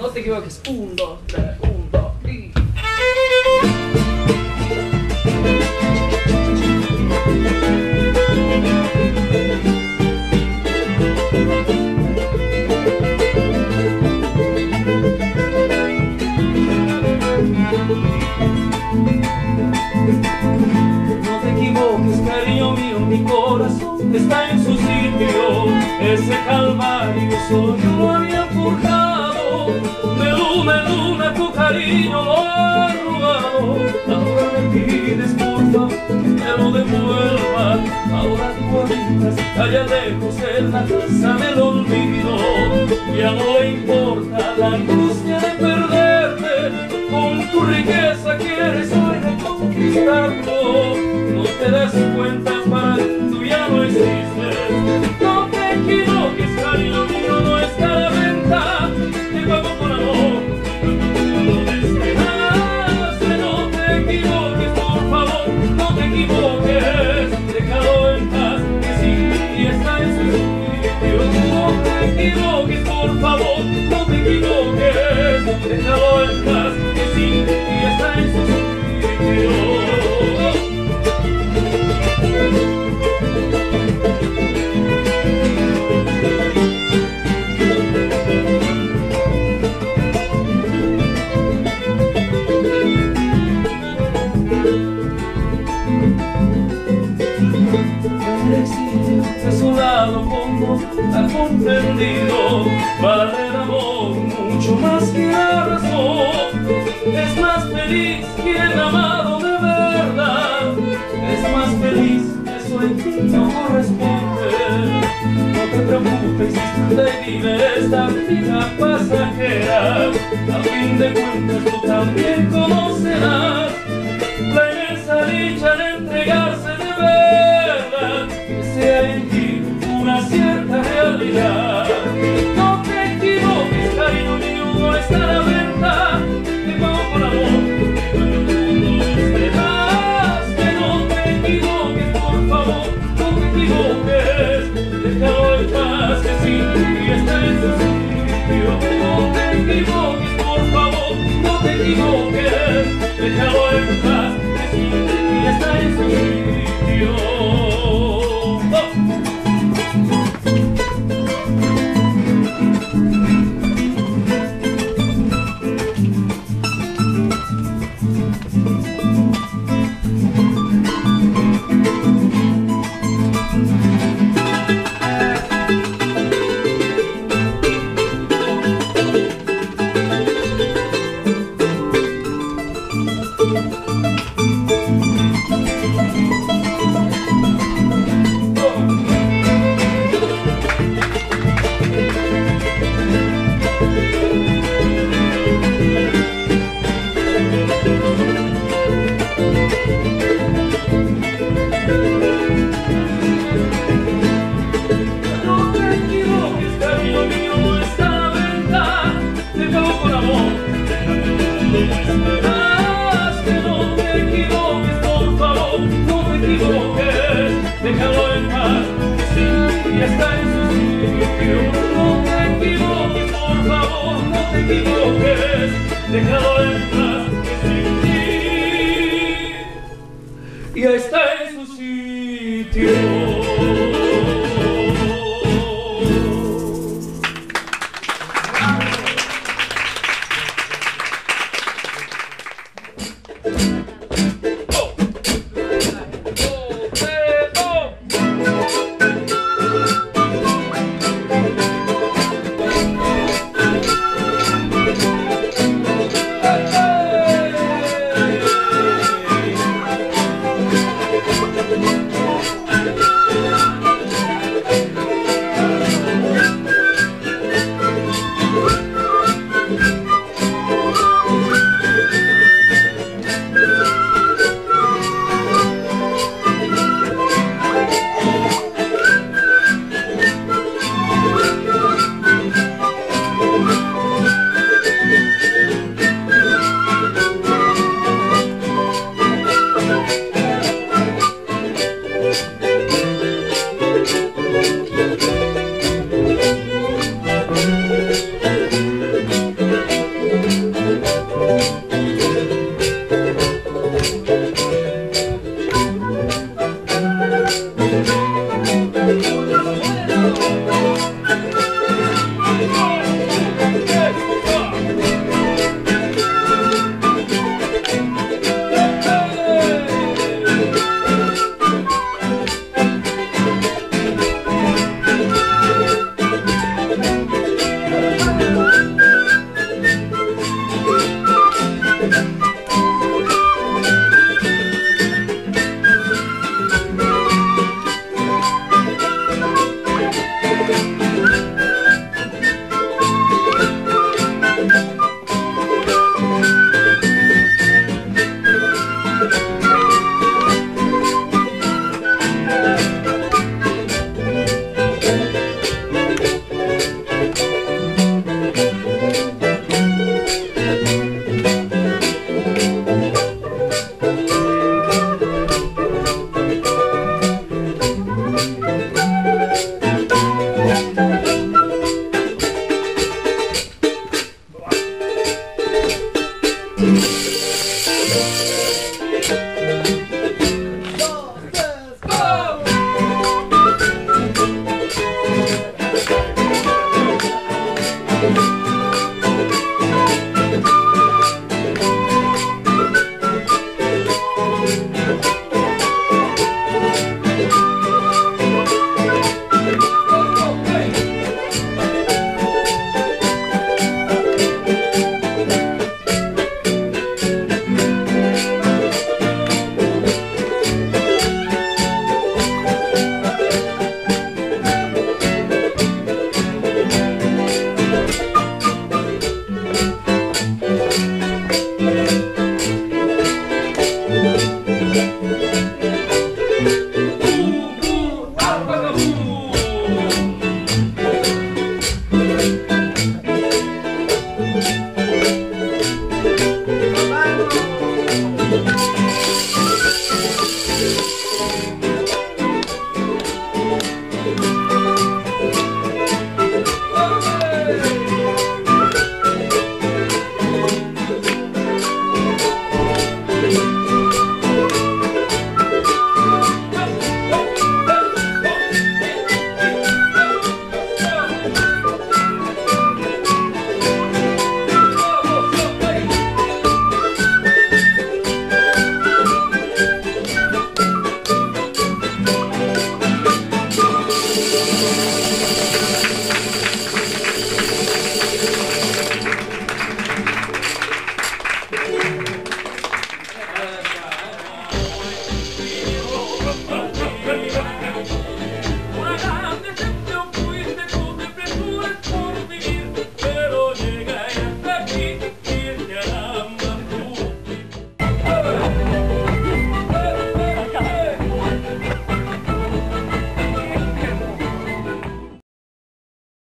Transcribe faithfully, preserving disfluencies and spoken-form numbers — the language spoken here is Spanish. No te equivoques, un, dos, tres, un, dos, y... No te equivoques, cariño mío, mi corazón está en su sitio. Ese calvario solo yo lo había forjado. De luna en luna tu cariño lo ha robado. Ahora me pides por favor que lo devuelva. Ahora tú habitas allá lejos en la casa del olvido. Ya no le importa la angustia de perderte. Con tu riqueza quieres hoy reconquistarlo. No te das cuenta, para ti tú ya no existes. No te equivoques, cariño mío, no está a la venta. Te pago por amor, no despedaste. No te equivoques, por favor, no te equivoques. Déjalo en paz, que sí, y está en su sitio. No te equivoques, por favor, no te equivoques. Déjalo en paz, que sí, y está en su sitio. A su lado pongo al comprendido. Vale el amor mucho más que la razón. Es más feliz que el amado de verdad. Es más feliz, eso en ti no corresponde. No te preocupes, te vive esta vida pasajera. A fin de cuentas tú también conocerás la inmensa dicha de entregarse de ver. En ti una cierta realidad. No te equivoques, cariño mío, no está a la venta. Te pago por amor, no te das, que no te equivoques, por favor, no te equivoques. Déjalo en paz, que sí, y está en su sitio. No te equivoques, por favor, no te equivoques. Déjalo en paz, que sí, y está en su sitio. Déjalo en paz, sí, y está en su sitio. No te equivoques, por favor, no te equivoques. Déjalo en paz, sí, y está en su sitio. Hey, hey. Thank you.